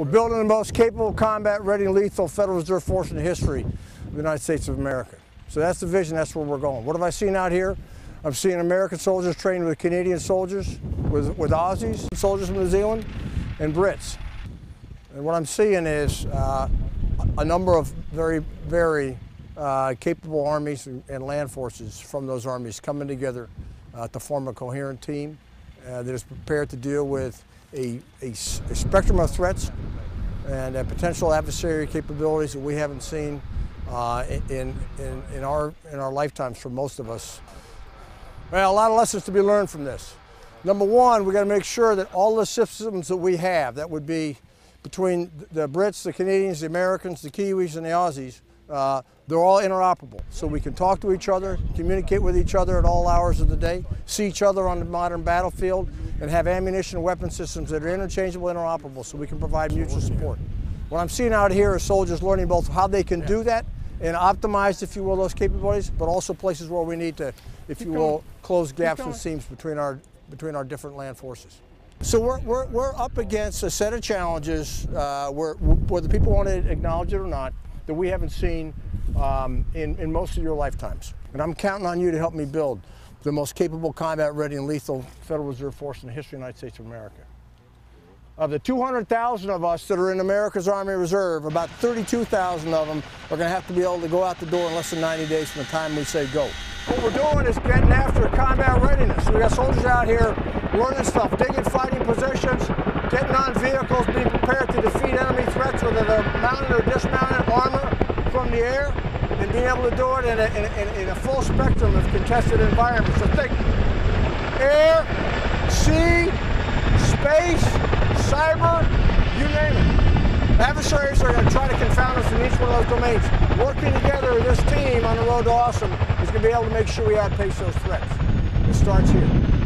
We're building the most capable, combat-ready, lethal Federal Reserve Force in the history of the United States of America. So that's the vision, that's where we're going. What have I seen out here? I've seen American soldiers trained with Canadian soldiers, with Aussies, soldiers from New Zealand, and Brits. And what I'm seeing is a number of very, very capable armies and land forces from those armies coming together to form a coherent team that is prepared to deal with a spectrum of threats and potential adversary capabilities that we haven't seen in our lifetimes for most of us. Well, a lot of lessons to be learned from this. Number one, we got to make sure that all the systems that we have, that would be between the Brits, the Canadians, the Americans, the Kiwis, and the Aussies, they're all interoperable. So we can talk to each other, communicate with each other at all hours of the day, see each other on the modern battlefield, and have ammunition and weapon systems that are interchangeable, interoperable, so we can provide mutual support. What I'm seeing out here is soldiers learning both how they can do that and optimize, if you will, those capabilities, but also places where we need to, if you will, close gaps and seams between our different land forces. So we're up against a set of challenges, whether people want to acknowledge it or not, that we haven't seen in most of your lifetimes. And I'm counting on you to help me build the most capable, combat-ready, and lethal Federal Reserve Force in the history of the United States of America. Of the 200,000 of us that are in America's Army Reserve, about 32,000 of them are going to have to be able to go out the door in less than 90 days from the time we say go. What we're doing is getting after combat readiness. We got soldiers out here learning stuff, taking fighting positions, getting on vehicles, being prepared to defeat enemy threats, whether they're mounted or dismounted armor from the air, and being able to do it in a full spectrum of contested environments. So think air, sea, space, cyber, you name it. Adversaries are going to try to confound us in each one of those domains. Working together, this team on the road to awesome is going to be able to make sure we outpace those threats. It starts here.